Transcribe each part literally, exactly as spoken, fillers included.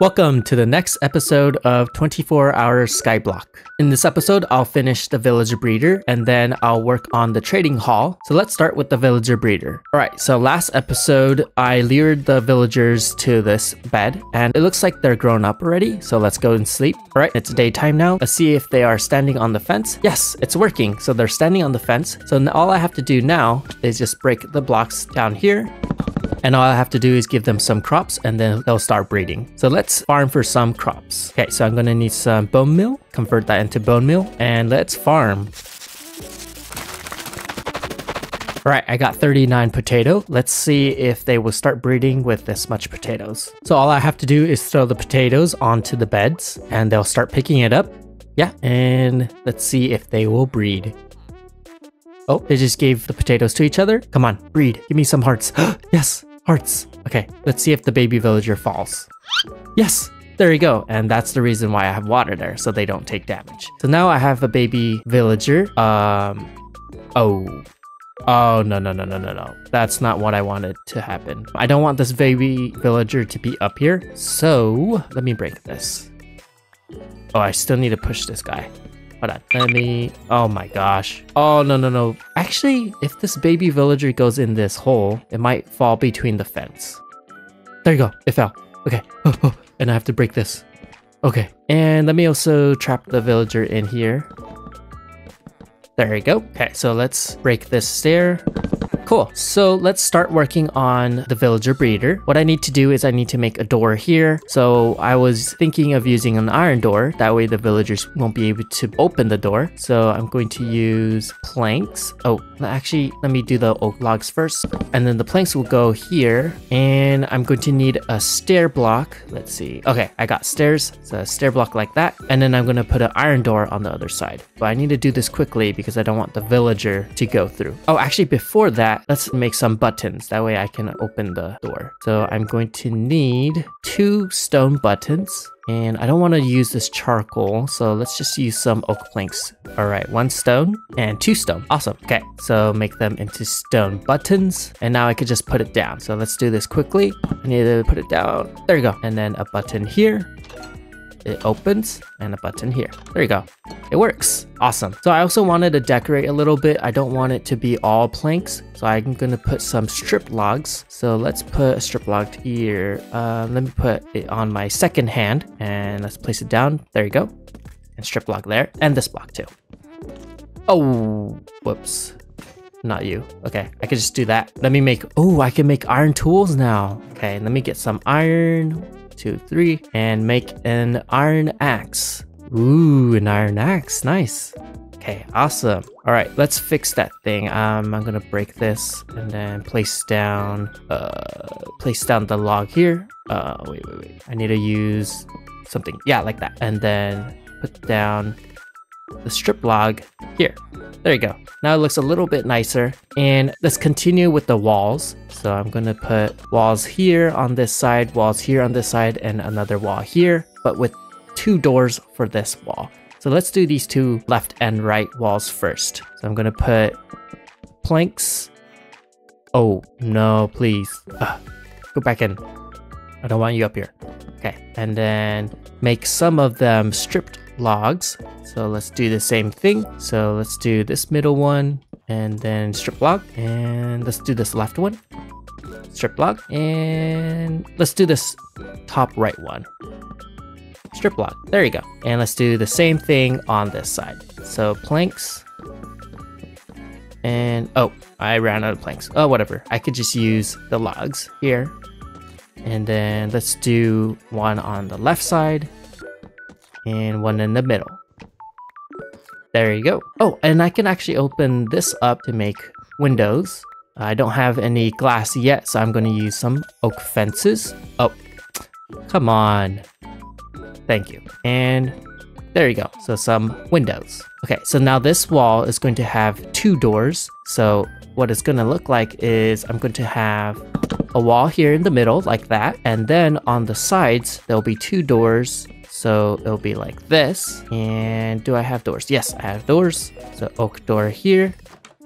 Welcome to the next episode of twenty-four hour Skyblock. In this episode, I'll finish the villager breeder and then I'll work on the trading hall. So let's start with the villager breeder. All right, so last episode, I lured the villagers to this bed and it looks like they're grown up already. So let's go and sleep. All right, it's daytime now. Let's see if they are standing on the fence. Yes, it's working. So they're standing on the fence. So all I have to do now is just break the blocks down here. And all I have to do is give them some crops and then they'll start breeding. So let's farm for some crops. Okay, so I'm gonna need some bone meal, convert that into bone meal, and let's farm. All right, I got thirty-nine potato. Let's see if they will start breeding with this much potatoes. So all I have to do is throw the potatoes onto the beds and they'll start picking it up. Yeah, and let's see if they will breed. Oh, they just gave the potatoes to each other. Come on, breed. Give me some hearts. Yes, hearts. Okay, let's see if the baby villager falls. Yes, there you go. And that's the reason why I have water there, so they don't take damage. So now I have a baby villager. Um, oh. Oh, no, no, no, no, no, no. That's not what I wanted to happen. I don't want this baby villager to be up here. So let me break this. Oh, I still need to push this guy. Hold on, let me, oh my gosh. Oh, no, no, no. Actually, if this baby villager goes in this hole, it might fall between the fence. There you go, it fell. Okay, oh, oh. And I have to break this. Okay, and let me also trap the villager in here. There you go. Okay, so let's break this stair. Cool, so let's start working on the villager breeder. What I need to do is I need to make a door here. So I was thinking of using an iron door. That way the villagers won't be able to open the door. So I'm going to use planks. Oh, actually, let me do the oak logs first. And then the planks will go here. And I'm going to need a stair block. Let's see. Okay, I got stairs. So a stair block like that. And then I'm going to put an iron door on the other side. But I need to do this quickly because I don't want the villager to go through. Oh, actually, before that, let's make some buttons. That way I can open the door. So I'm going to need two stone buttons. And I don't want to use this charcoal, so let's just use some oak planks. All right, one stone and two stone. Awesome. Okay, so make them into stone buttons. And now I could just put it down. So let's do this quickly. I need to put it down. There you go. And then a button here. It opens and a button here. There you go. It works. Awesome. So I also wanted to decorate a little bit. I don't want it to be all planks. So I'm going to put some strip logs. So let's put a strip log here. Uh, let me put it on my second hand and let's place it down. There you go. And strip log there and this block too. Oh, whoops. Not you. Okay, I could just do that. Let me make, oh, I can make iron tools now. Okay, let me get some iron. Two, three, and make an iron axe. Ooh, an iron axe, nice. Okay, awesome. All right, let's fix that thing. Um, I'm gonna break this and then place down, uh, place down the log here. Uh, wait, wait, wait. I need to use something. Yeah, like that. And then put down the strip log here. There you go. Now it looks a little bit nicer. And let's continue with the walls. So I'm going to put walls here on this side, walls here on this side, and another wall here, but with two doors for this wall. So let's do these two left and right walls first. So I'm going to put planks. Oh, no, please. Ugh. Go back in. I don't want you up here. Okay. And then make some of them stripped logs. So let's do the same thing. So let's do this middle one and then strip log, and let's do this left one, strip log, and let's do this top right one, strip log. There you go. And let's do the same thing on this side. So planks, and oh, I ran out of planks. Oh, whatever. I could just use the logs here. And then let's do one on the left side and one in the middle. There you go. Oh, and I can actually open this up to make windows. I don't have any glass yet, so I'm going to use some oak fences. Oh, come on. Thank you. And there you go. So some windows. Okay, so now this wall is going to have two doors. So what it's going to look like is I'm going to have a wall here in the middle like that. And then on the sides, there'll be two doors. So it'll be like this. And do I have doors? Yes, I have doors. So oak door here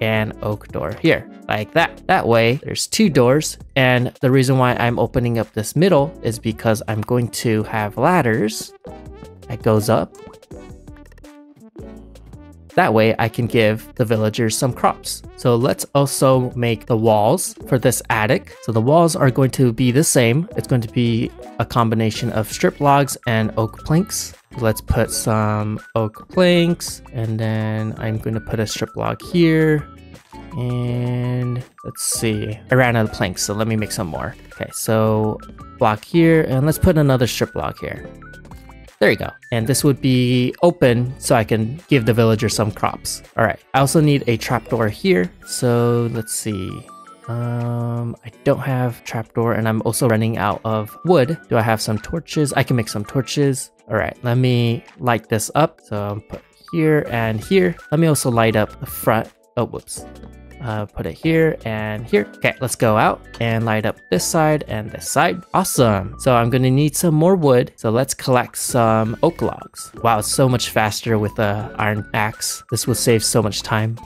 and oak door here, like that. That way there's two doors, and the reason why I'm opening up this middle is because I'm going to have ladders that goes up. That way I can give the villagers some crops. So let's also make the walls for this attic. So the walls are going to be the same. It's going to be a combination of strip logs and oak planks. Let's put some oak planks, and then I'm going to put a strip log here. And let's see, I ran out of planks, so let me make some more. Okay, so block here, and let's put another strip log here. There you go. And this would be open so I can give the villagers some crops. All right. I also need a trapdoor here. So let's see. Um, I don't have trapdoor, and I'm also running out of wood. Do I have some torches? I can make some torches. All right. Let me light this up. So I'll put here and here. Let me also light up the front. Oh, whoops. Uh, put it here and here. Okay, let's go out and light up this side and this side. Awesome. So I'm gonna need some more wood. So let's collect some oak logs. Wow, it's so much faster with a iron axe. This will save so much time.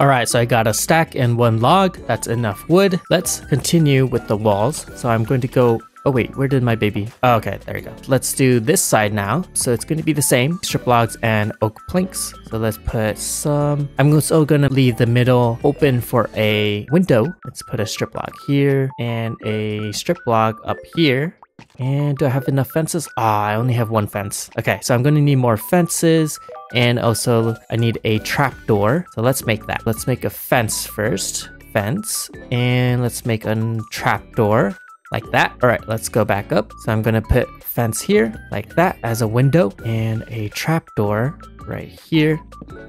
All right, so I got a stack and one log. That's enough wood. Let's continue with the walls. So I'm going to go. Oh wait, where did my baby? Oh, okay, there you go. Let's do this side now. So it's going to be the same, strip logs and oak planks. So let's put some, I'm also going to leave the middle open for a window. Let's put a strip log here and a strip log up here. And do I have enough fences? Ah, I only have one fence. Okay, so I'm going to need more fences. And also I need a trapdoor. So let's make that. Let's make a fence first. Fence. And let's make a trapdoor. Like that. All right, let's go back up. So I'm gonna put fence here like that as a window, and a trapdoor right here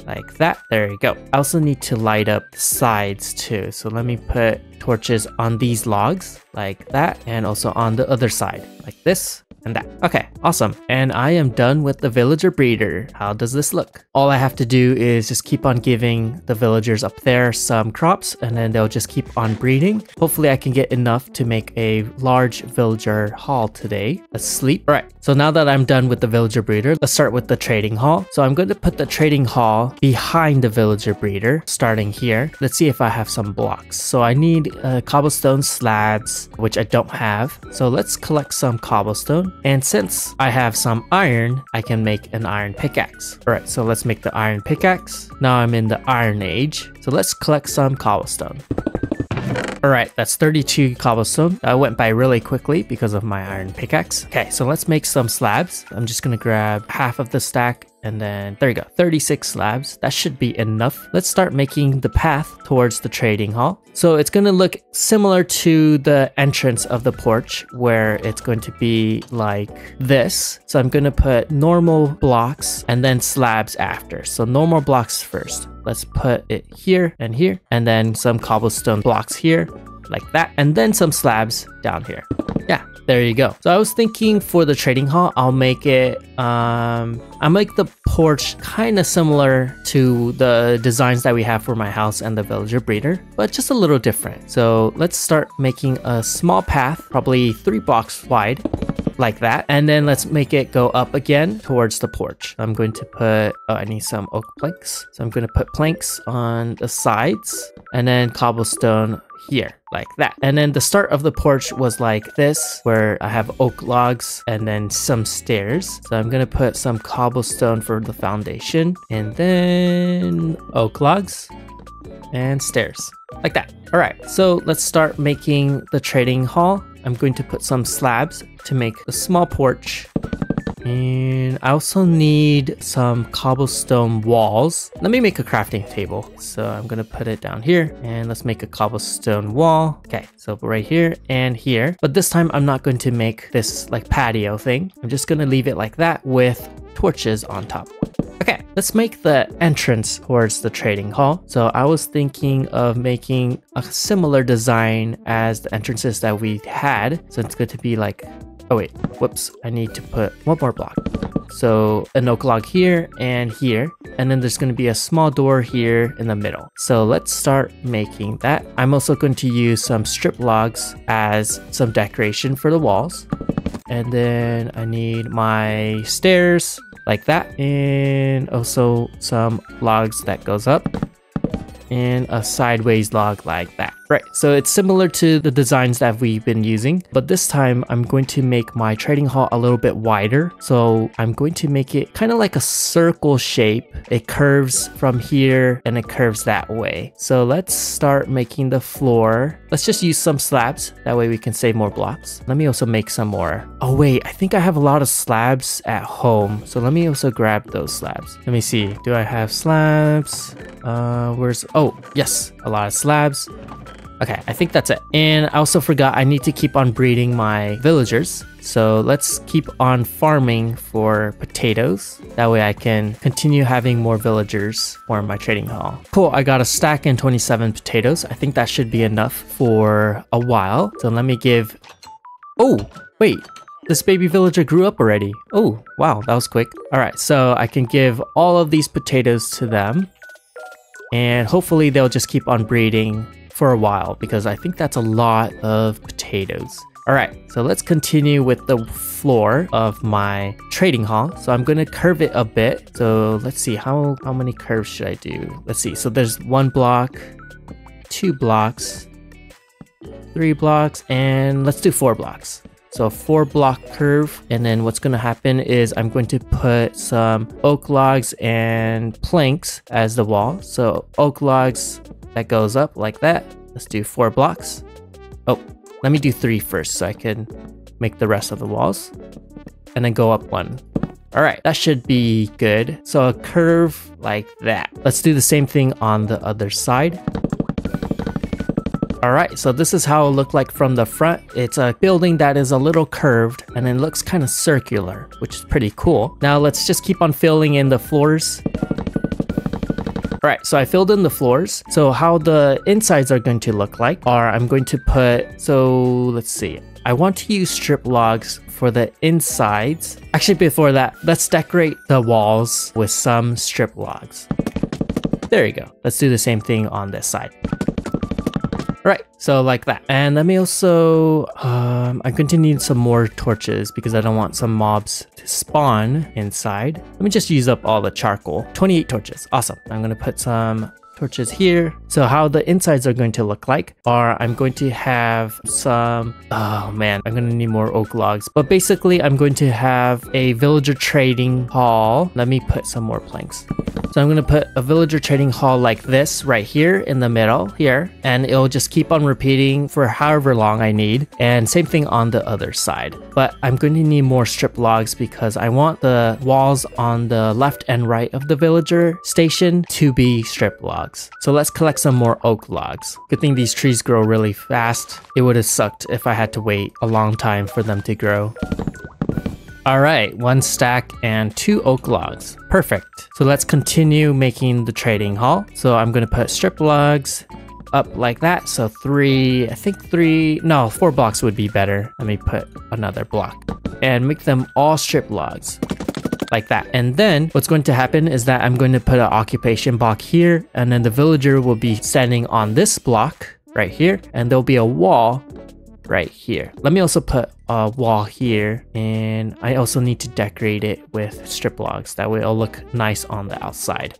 like that. There you go. I also need to light up the sides too. So let me put torches on these logs like that, and also on the other side like this and that. Okay, awesome. And I am done with the villager breeder. How does this look? All I have to do is just keep on giving the villagers up there some crops, and then they'll just keep on breeding. Hopefully I can get enough to make a large villager hall today. Let's sleep. All right, so now that I'm done with the villager breeder, let's start with the trading hall. So I'm going to put the trading hall behind the villager breeder, starting here. Let's see if I have some blocks. So I need uh, cobblestone slabs, which I don't have. So let's collect some cobblestone. And since I have some iron, I can make an iron pickaxe. All right, so let's make the iron pickaxe. Now I'm in the Iron Age. So let's collect some cobblestone. All right, that's thirty-two cobblestone. I went by really quickly because of my iron pickaxe. Okay, so let's make some slabs. I'm just gonna grab half of the stack, and then there you go, thirty-six slabs. That should be enough. Let's start making the path towards the trading hall. So it's gonna look similar to the entrance of the porch, where it's going to be like this. So I'm gonna put normal blocks and then slabs after. So normal blocks first. Let's put it here and here, and then some cobblestone blocks here like that, and then some slabs down here. Yeah, there you go. So I was thinking for the trading hall, I'll make it, um, I'll make the porch kind of similar to the designs that we have for my house and the villager breeder, but just a little different. So let's start making a small path, probably three blocks wide, like that. And then let's make it go up again towards the porch. I'm going to put, oh, I need some oak planks. So I'm going to put planks on the sides, and then cobblestone here like that. And then the start of the porch was like this, where I have oak logs and then some stairs. So I'm gonna put some cobblestone for the foundation, and then oak logs and stairs like that. All right, so let's start making the trading hall. I'm going to put some slabs to make a small porch. And I also need some cobblestone walls. Let me make a crafting table. So I'm gonna put it down here, and let's make a cobblestone wall. Okay, so right here and here. But this time I'm not going to make this like patio thing. I'm just gonna leave it like that with torches on top. Okay, let's make the entrance towards the trading hall. So I was thinking of making a similar design as the entrances that we had. So it's going to be like, oh wait, whoops, I need to put one more block. So an oak log here and here, and then there's going to be a small door here in the middle. So let's start making that. I'm also going to use some strip logs as some decoration for the walls. And then I need my stairs like that, and also some logs that goes up and a sideways log like that. Right, so it's similar to the designs that we've been using, but this time I'm going to make my trading hall a little bit wider. So I'm going to make it kind of like a circle shape. It curves from here and it curves that way. So let's start making the floor. Let's just use some slabs. That way we can save more blocks. Let me also make some more. Oh wait, I think I have a lot of slabs at home. So let me also grab those slabs. Let me see, do I have slabs? Uh, where's, oh yes, a lot of slabs. Okay, I think that's it. And I also forgot I need to keep on breeding my villagers. So let's keep on farming for potatoes. That way I can continue having more villagers for my trading hall. Cool, I got a stack and twenty-seven potatoes. I think that should be enough for a while. So let me give... Oh, wait. This baby villager grew up already. Oh, wow, that was quick. All right, so I can give all of these potatoes to them. And hopefully they'll just keep on breeding for a while, because I think that's a lot of potatoes. All right, so let's continue with the floor of my trading hall. So I'm gonna curve it a bit. So let's see, how, how many curves should I do? Let's see, so there's one block, two blocks, three blocks, and let's do four blocks. So four block curve, and then what's gonna happen is I'm going to put some oak logs and planks as the wall. So oak logs, that goes up like that. Let's do four blocks. Oh, let me do three first so I can make the rest of the walls. And then go up one. All right, that should be good. So a curve like that. Let's do the same thing on the other side. All right, so this is how it looked like from the front. It's a building that is a little curved and it looks kind of circular, which is pretty cool. Now let's just keep on filling in the floors. All right, so I filled in the floors. So how the insides are going to look like are I'm going to put, so let's see. I want to use strip logs for the insides. Actually, before that, let's decorate the walls with some strip logs. There you go. Let's do the same thing on this side. All right, so like that. And let me also, um, I'm going to need some more torches because I don't want some mobs to spawn inside. Let me just use up all the charcoal. twenty-eight torches, awesome. I'm gonna put some torches here. So how the insides are going to look like are I'm going to have some, oh man, I'm gonna need more oak logs. But basically I'm going to have a villager trading hall. Let me put some more planks. So I'm gonna put a villager trading hall like this right here in the middle here, and it'll just keep on repeating for however long I need. And same thing on the other side, but I'm going to need more strip logs because I want the walls on the left and right of the villager station to be strip logs. So let's collect some more oak logs. Good thing these trees grow really fast. It would have sucked if I had to wait a long time for them to grow. All right, one stack and two oak logs. Perfect. So let's continue making the trading hall. So I'm gonna put strip logs up like that. So three, I think three, no, four blocks would be better. Let me put another block and make them all strip logs. Like that. And then what's going to happen is that I'm going to put an occupation block here, and then the villager will be standing on this block right here, and there'll be a wall right here. Let me also put a wall here, and I also need to decorate it with strip logs. That way it'll look nice on the outside.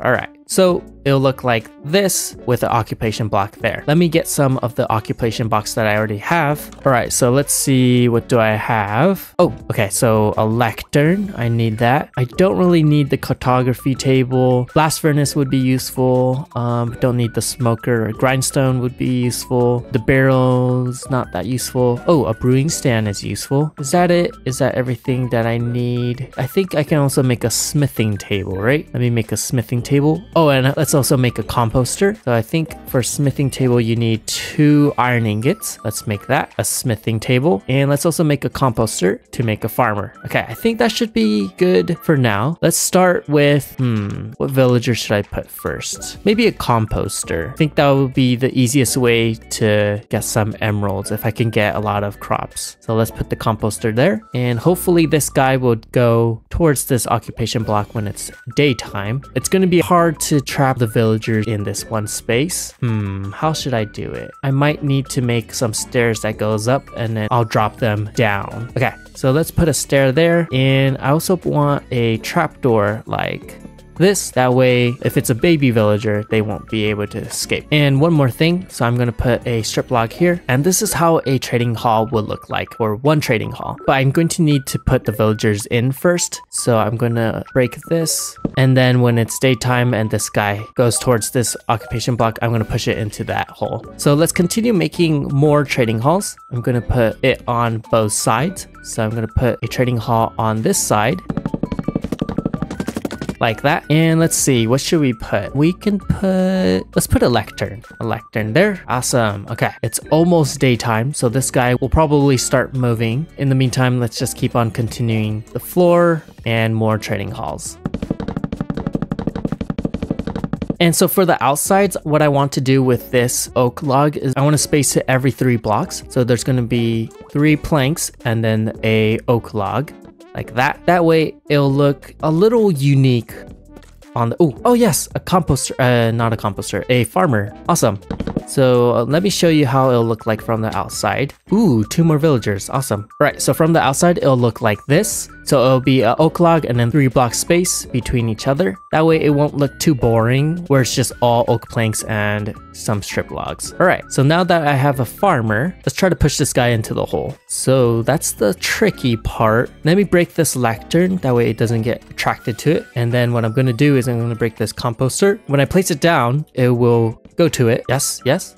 All right, so it'll look like this with the occupation block there. Let me get some of the occupation blocks that I already have. All right, so let's see, what do I have? Oh, okay, so a lectern, I need that. I don't really need the cartography table. Blast furnace would be useful. Um, don't need the smoker or grindstone would be useful. The barrel's not that useful. Oh, a brewing stand is useful. Is that it? Is that everything that I need? I think I can also make a smithing table, right? Let me make a smithing table. Oh, and let's also make a composter. So I think for smithing table, you need two iron ingots. Let's make that a smithing table. And let's also make a composter to make a farmer. Okay, I think that should be good for now. Let's start with, hmm, what villager should I put first? Maybe a composter. I think that would be the easiest way to get some emeralds if I can get a lot of crops. So let's put the composter there. And hopefully this guy would go towards this occupation block when it's daytime. It's gonna be hard to trap the villagers in this one space. Hmm, how should I do it? I might need to make some stairs that goes up, and then I'll drop them down. Okay, so let's put a stair there. And I also want a trapdoor like this. That way, if it's a baby villager, they won't be able to escape. And one more thing, so I'm gonna put a strip log here, and this is how a trading hall would look like, or one trading hall. But I'm going to need to put the villagers in first, so I'm gonna break this, and then when it's daytime and this guy goes towards this occupation block, I'm gonna push it into that hole. So let's continue making more trading halls. I'm gonna put it on both sides, so I'm gonna put a trading hall on this side, like that. And let's see, what should we put? We can put, let's put a lectern. A lectern there. Awesome. Okay, it's almost daytime, so this guy will probably start moving. In the meantime, let's just keep on continuing the floor and more trading halls. And so for the outsides, what I want to do with this oak log is I want to space it every three blocks. So there's going to be three planks and then a oak log. Like that. That way it'll look a little unique on the, oh, oh yes, a composter, uh, not a composter, a farmer. Awesome. So uh, let me show you how it'll look like from the outside. Ooh, two more villagers. Awesome. All right, so from the outside, it'll look like this. So it'll be an oak log and then three block space between each other. That way it won't look too boring where it's just all oak planks and some strip logs. All right, so now that I have a farmer, let's try to push this guy into the hole. So that's the tricky part. Let me break this lectern. That way it doesn't get attracted to it. And then what I'm gonna do is I'm gonna break this composter. When I place it down, it will go to it. Yes, yes.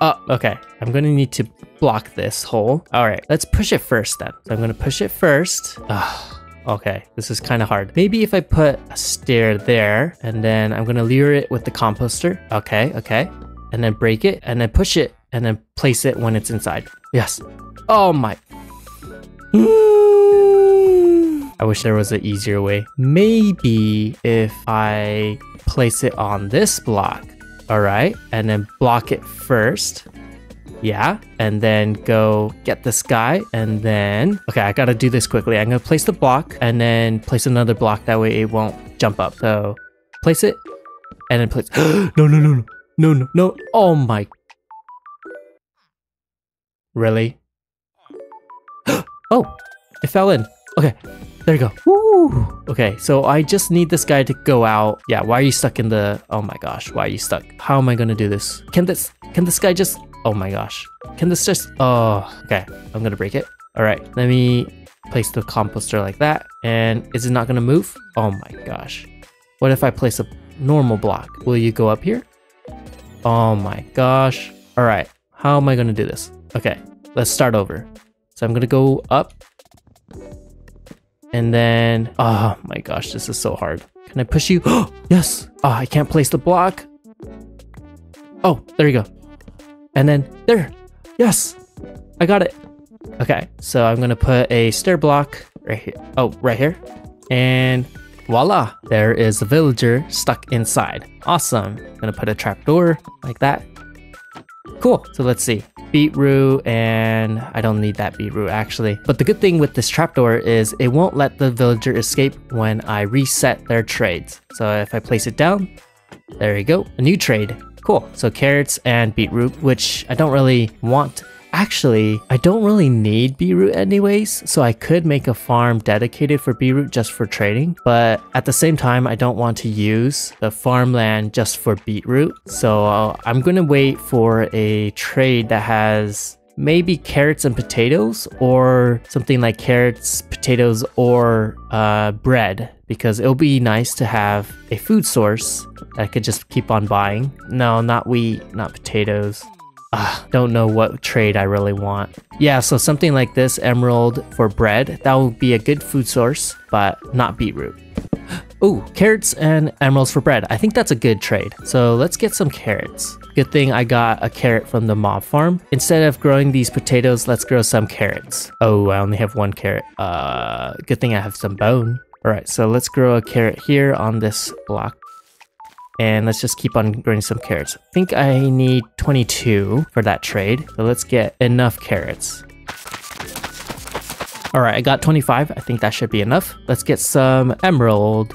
Oh, okay. I'm gonna need to block this hole. All right, let's push it first then. So I'm gonna push it first. Ugh, okay, this is kind of hard. Maybe if I put a stair there and then I'm gonna lure it with the composter. Okay, okay. And then break it and then push it and then place it when it's inside. Yes. Oh my. I wish there was an easier way. Maybe if I place it on this block. All right, and then block it first. Yeah, and then go get this guy, and then, okay, I gotta do this quickly. I'm gonna place the block, and then place another block, that way it won't jump up. So, place it, and then place, no, no, no, no, no, no, no, oh my. Really? Oh, it fell in, okay. There you go. Woo! Okay, so I just need this guy to go out. Yeah, why are you stuck in the... Oh my gosh, why are you stuck? How am I gonna do this? Can this... Can this guy just... Oh my gosh. Can this just... Oh, okay. I'm gonna break it. All right, let me place the composter like that. And is it not gonna move? Oh my gosh. What if I place a normal block? Will you go up here? Oh my gosh. All right, how am I gonna do this? Okay, let's start over. So I'm gonna go up. And then, oh my gosh, this is so hard. Can I push you? Yes. Oh, I can't place the block. Oh, there you go. And then there. Yes, I got it. Okay, so I'm gonna put a stair block right here. Oh, right here. And voila, there is the villager stuck inside. Awesome. I'm gonna put a trapdoor like that. Cool, so let's see. Beetroot, and I don't need that beetroot actually. But the good thing with this trapdoor is it won't let the villager escape when I reset their trades. So if I place it down, there you go, a new trade. Cool, so carrots and beetroot, which I don't really want. Actually, I don't really need beetroot anyways, so I could make a farm dedicated for beetroot just for trading, but at the same time, I don't want to use the farmland just for beetroot. So uh, I'm gonna wait for a trade that has maybe carrots and potatoes, or something like carrots, potatoes, or uh, bread, because it'll be nice to have a food source that I could just keep on buying. No, not wheat, not potatoes. Uh, don't know what trade I really want. Yeah, so something like this emerald for bread. That would be a good food source, but not beetroot. Ooh, carrots and emeralds for bread. I think that's a good trade. So let's get some carrots. Good thing I got a carrot from the mob farm. Instead of growing these potatoes, let's grow some carrots. Oh, I only have one carrot. Uh, good thing I have some bone. All right, so let's grow a carrot here on this block. And let's just keep on growing some carrots. I think I need twenty-two for that trade. So let's get enough carrots. All right, I got twenty-five. I think that should be enough. Let's get some emerald.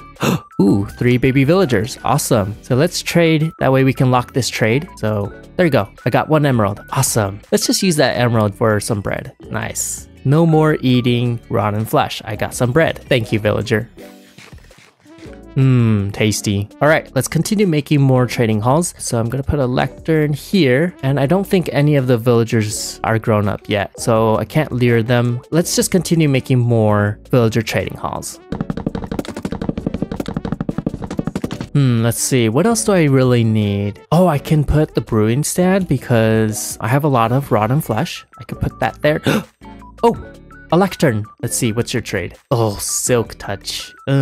Ooh, three baby villagers. Awesome. So let's trade. That way we can lock this trade. So there you go. I got one emerald. Awesome. Let's just use that emerald for some bread. Nice. No more eating rotten flesh. I got some bread. Thank you, villager. Mmm, tasty. All right, let's continue making more trading halls. So I'm gonna put a lectern here, and I don't think any of the villagers are grown up yet, so I can't lure them. Let's just continue making more villager trading halls. Hmm, let's see, what else do I really need? Oh, I can put the brewing stand because I have a lot of rotten flesh. I can put that there. Oh, a lectern. Let's see, what's your trade? Oh, silk touch. Uh,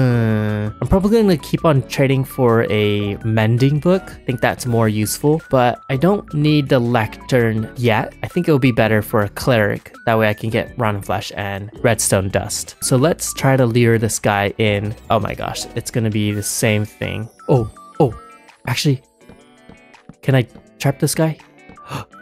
I'm probably gonna keep on trading for a mending book. I think that's more useful, but I don't need the lectern yet. I think it'll be better for a cleric. That way I can get rotten flesh and redstone dust. So let's try to lure this guy in. Oh my gosh, it's gonna be the same thing. Oh, oh, actually, can I trap this guy?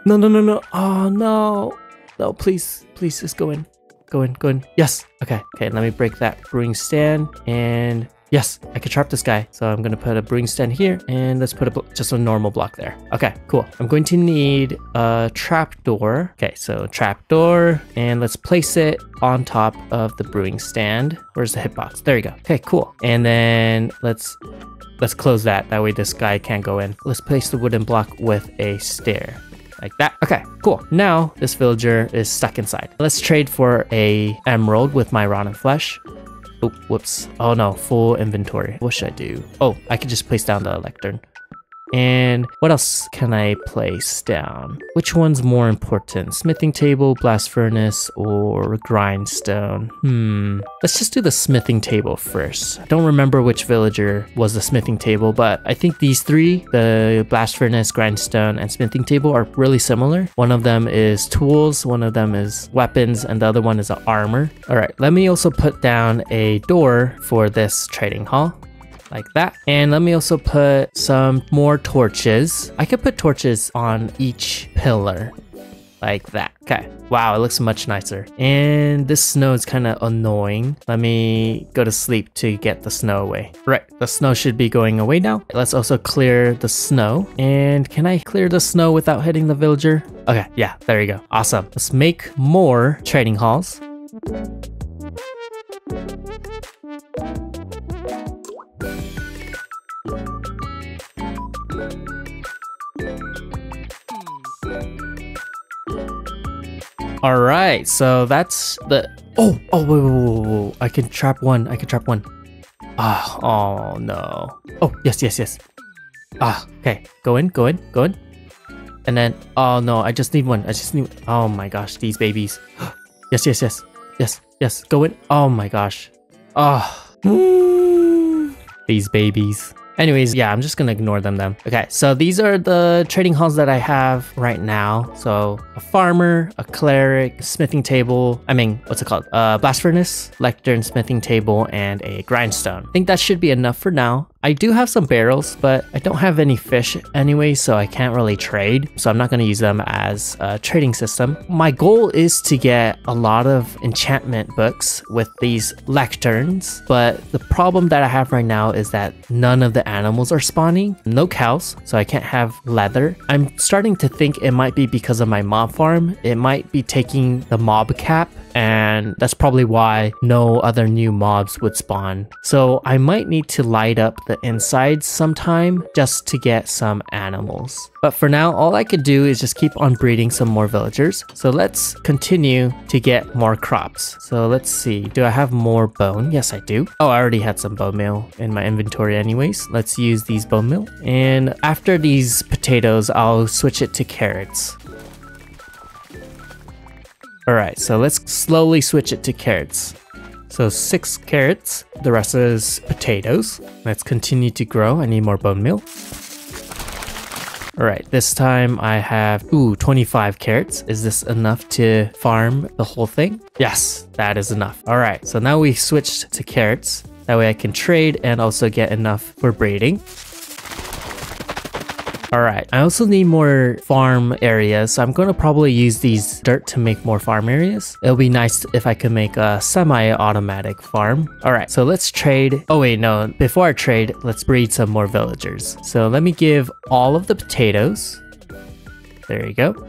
No, no, no, no, oh no. No, please, please just go in. Go in, go in. Yes. Okay. Okay. Let me break that brewing stand. And yes, I can trap this guy. So I'm going to put a brewing stand here. And let's put a just a normal block there. Okay, cool. I'm going to need a trapdoor. Okay, so trapdoor. And let's place it on top of the brewing stand. Where's the hitbox? There you go. Okay, cool. And then let's... Let's close that. That way this guy can't go in. Let's place the wooden block with a stair. Like that. Okay, cool. Now this villager is stuck inside. Let's trade for a emerald with my rotten flesh. Oh, whoops. Oh no, full inventory. What should I do? Oh, I can just place down the lectern. And what else can I place down? Which one's more important? Smithing table, blast furnace, or grindstone? Hmm. Let's just do the smithing table first. I don't remember which villager was the smithing table, but I think these three, the blast furnace, grindstone, and smithing table, are really similar. One of them is tools, one of them is weapons, and the other one is armor. All right, let me also put down a door for this trading hall. Like that. And let me also put some more torches. I could put torches on each pillar. Like that. Okay. Wow, it looks much nicer. And this snow is kind of annoying. Let me go to sleep to get the snow away. Right. The snow should be going away now. Let's also clear the snow. And can I clear the snow without hitting the villager? Okay. Yeah, there you go. Awesome. Let's make more trading halls. All right, so that's the... Oh, oh, whoa, whoa, whoa, whoa. I can trap one, I can trap one. Ah, oh, oh no. Oh, yes, yes, yes. Ah, okay, go in, go in, go in. And then, oh no, I just need one, I just need... Oh my gosh, these babies. Yes, yes, yes, yes, yes, go in. Oh my gosh. Ah, oh. These babies. Anyways, yeah, I'm just gonna ignore them then. Okay, so these are the trading halls that I have right now. So a farmer, a cleric, smithing table, I mean, what's it called? Uh, blast furnace, lectern, smithing table, and a grindstone. I think that should be enough for now. I do have some barrels, but I don't have any fish anyway, so I can't really trade. So I'm not gonna use them as a trading system. My goal is to get a lot of enchantment books with these lecterns, but the problem that I have right now is that none of the animals are spawning. No cows, so I can't have leather. I'm starting to think it might be because of my mob farm. It might be taking the mob cap, and that's probably why no other new mobs would spawn. So I might need to light up the insides sometime just to get some animals. But for now, all I could do is just keep on breeding some more villagers. So let's continue to get more crops. So let's see, do I have more bone? Yes, I do. Oh, I already had some bone meal in my inventory anyways. Let's use these bone meal. And after these potatoes, I'll switch it to carrots. All right, so let's slowly switch it to carrots. So six carrots, the rest is potatoes. Let's continue to grow. I need more bone meal. All right, this time I have, ooh, twenty-five carrots. Is this enough to farm the whole thing? Yes, that is enough. All right, so now we switched to carrots. That way I can trade and also get enough for breeding. All right, I also need more farm areas, so I'm gonna probably use these dirt to make more farm areas. It'll be nice if I could make a semi-automatic farm. All right, so let's trade. Oh wait, no, before I trade, let's breed some more villagers. So let me give all of the potatoes. There you go.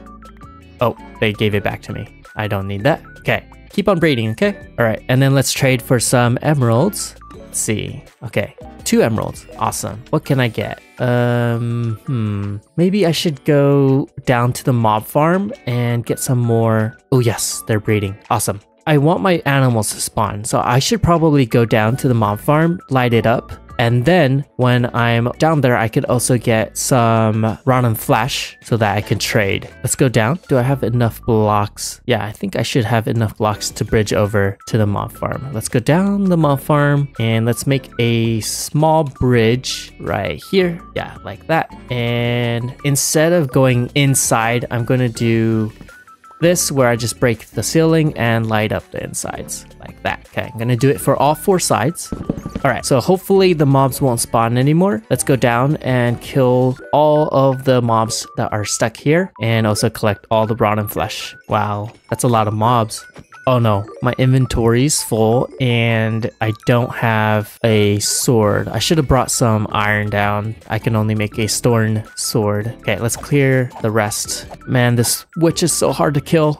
Oh, they gave it back to me. I don't need that. Okay, keep on breeding, okay? All right, and then let's trade for some emeralds. Let's see. Okay, two emeralds. Awesome. What can I get? Um, hmm. Maybe I should go down to the mob farm and get some more. Oh yes, they're breeding. Awesome. I want my animals to spawn, so I should probably go down to the mob farm, light it up. And then when I'm down there, I could also get some Run and Flash so that I can trade. Let's go down. Do I have enough blocks? Yeah, I think I should have enough blocks to bridge over to the mob farm. Let's go down the mob farm and let's make a small bridge right here. Yeah, like that. And instead of going inside, I'm going to do this where I just break the ceiling and light up the insides like that. Okay, I'm going to do it for all four sides. All right, so hopefully the mobs won't spawn anymore. Let's go down and kill all of the mobs that are stuck here and also collect all the rotten flesh. Wow, that's a lot of mobs. Oh no, my inventory's full and I don't have a sword. I should have brought some iron down. I can only make a stone sword. Okay, let's clear the rest. Man, this witch is so hard to kill.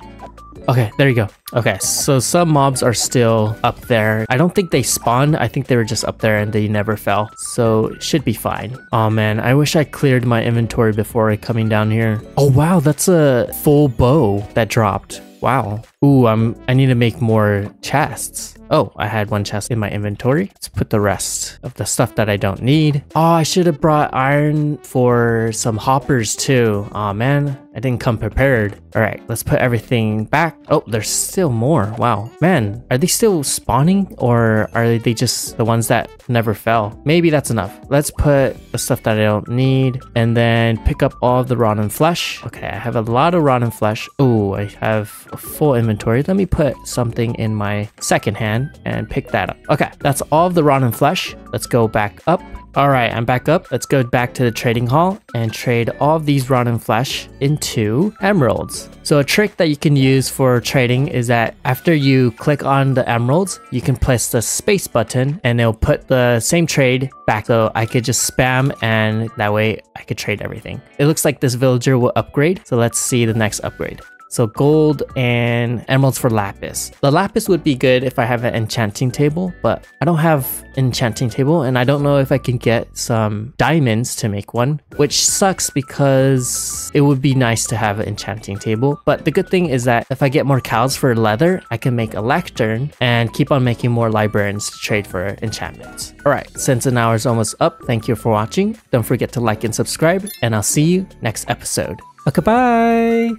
Okay, there you go. Okay, so some mobs are still up there. I don't think they spawned. I think they were just up there and they never fell. So it should be fine. Oh man, I wish I cleared my inventory before coming down here. Oh wow, that's a full bow that dropped. Wow. Ooh, I'm, I need to make more chests. Oh, I had one chest in my inventory. Let's put the rest of the stuff that I don't need. Oh, I should have brought iron for some hoppers too. Aw, man, I didn't come prepared. All right, let's put everything back. Oh, there's still more. Wow. Man, are they still spawning or are they just the ones that never fell? Maybe that's enough. Let's put the stuff that I don't need and then pick up all of the rotten flesh. Okay, I have a lot of rotten flesh. Ooh, I have a full inventory. Let me put something in my second hand and pick that up. Okay, that's all of the rotten flesh. Let's go back up. All right, I'm back up. Let's go back to the trading hall and trade all of these rotten flesh into emeralds. So a trick that you can use for trading is that after you click on the emeralds, you can press the space button and it'll put the same trade back. So I could just spam and that way I could trade everything. It looks like this villager will upgrade. So let's see the next upgrade. So gold and emeralds for lapis. The lapis would be good if I have an enchanting table, but I don't have an enchanting table and I don't know if I can get some diamonds to make one, which sucks because it would be nice to have an enchanting table. But the good thing is that if I get more cows for leather, I can make a lectern and keep on making more librarians to trade for enchantments. All right, since an hour is almost up, thank you for watching. Don't forget to like and subscribe and I'll see you next episode. Okay, bye.